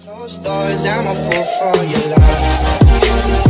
Closed doors, I'm a fool for your love.